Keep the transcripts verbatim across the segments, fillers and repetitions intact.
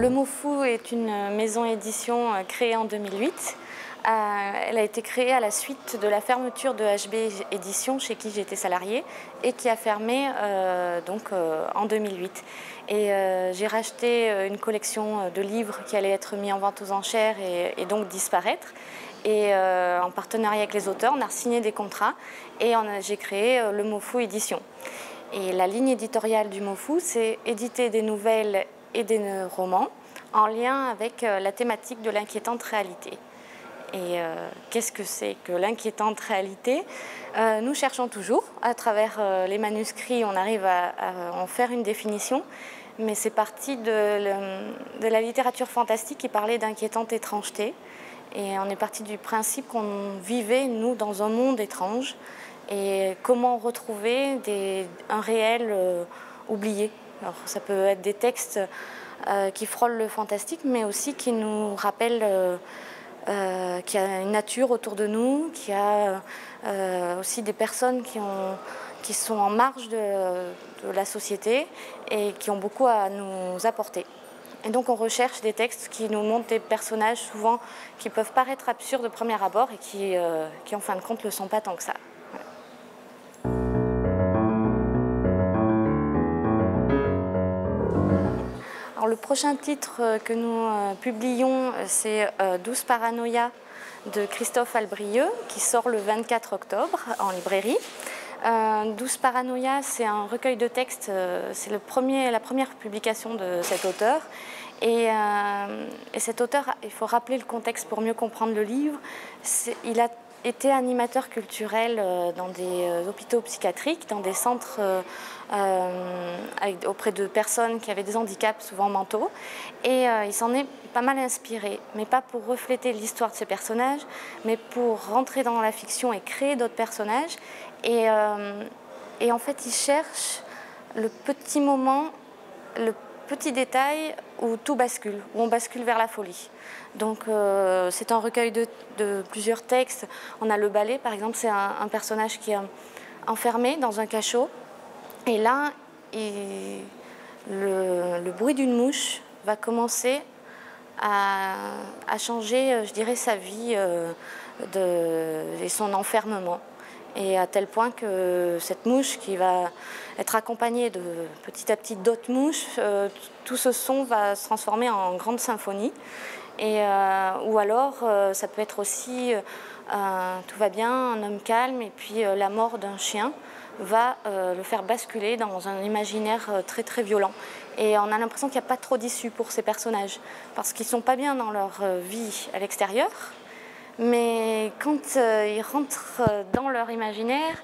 Le Mot Fou est une maison édition créée en deux mille huit. Elle a été créée à la suite de la fermeture de H B Édition, chez qui j'étais salariée, et qui a fermé euh, donc, euh, en deux mille huit. Et euh, j'ai racheté une collection de livres qui allait être mis en vente aux enchères et, et donc disparaître. Et euh, en partenariat avec les auteurs, on a signé des contrats et j'ai créé euh, Le Mot Fou Édition. Et la ligne éditoriale du Mot Fou, c'est éditer des nouvelles et des romans en lien avec euh, la thématique de l'inquiétante réalité. Et euh, qu'est-ce que c'est que l'inquiétante réalité? euh, Nous cherchons toujours, à travers euh, les manuscrits, on arrive à, à en faire une définition, mais c'est parti de, le, de la littérature fantastique qui parlait d'inquiétante étrangeté. Et on est parti du principe qu'on vivait, nous, dans un monde étrange, et comment retrouver des, un réel euh, oublié. Alors, ça peut être des textes euh, qui frôlent le fantastique, mais aussi qui nous rappellent... Euh, Euh, qui a une nature autour de nous, qui a euh, aussi des personnes qui, ont, qui sont en marge de, de la société et qui ont beaucoup à nous apporter. Et donc on recherche des textes qui nous montrent des personnages souvent qui peuvent paraître absurdes de premier abord et qui, euh, qui en fin de compte ne le sont pas tant que ça. Le prochain titre que nous publions, c'est Douce paranoïa de Christophe Albrieux, qui sort le vingt-quatre octobre en librairie. Douce paranoïa, c'est un recueil de textes, c'est le premier, la première publication de cet auteur. Et, et cet auteur, il faut rappeler le contexte pour mieux comprendre le livre, il a était animateur culturel dans des hôpitaux psychiatriques, dans des centres euh, avec, auprès de personnes qui avaient des handicaps souvent mentaux. Et euh, il s'en est pas mal inspiré, mais pas pour refléter l'histoire de ces personnages, mais pour rentrer dans la fiction et créer d'autres personnages. Et, euh, et en fait, il cherche le petit moment, le petit détail où tout bascule, où on bascule vers la folie. Donc euh, c'est un recueil de, de plusieurs textes. On a le balai, par exemple, c'est un, un personnage qui est enfermé dans un cachot. Et là, il, le, le bruit d'une mouche va commencer à, à changer, je dirais, sa vie euh, de, et son enfermement. Et à tel point que cette mouche qui va être accompagnée de petit à petit d'autres mouches, euh, tout ce son va se transformer en grande symphonie. Et, euh, ou alors euh, ça peut être aussi euh, tout va bien, un homme calme, et puis euh, la mort d'un chien va euh, le faire basculer dans un imaginaire euh, très très violent. Et on a l'impression qu'il n'y a pas trop d'issue pour ces personnages, parce qu'ils ne sont pas bien dans leur euh, vie à l'extérieur. Mais quand euh, ils rentrent dans leur imaginaire,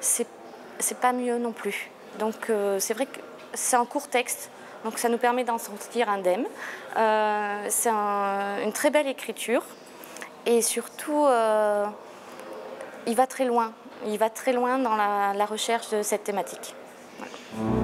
c'est pas mieux non plus. Donc euh, c'est vrai que c'est un court texte, donc ça nous permet d'en sortir indemne. Euh, c'est un, une très belle écriture et surtout, euh, il va très loin. Il va très loin dans la, la recherche de cette thématique. Voilà.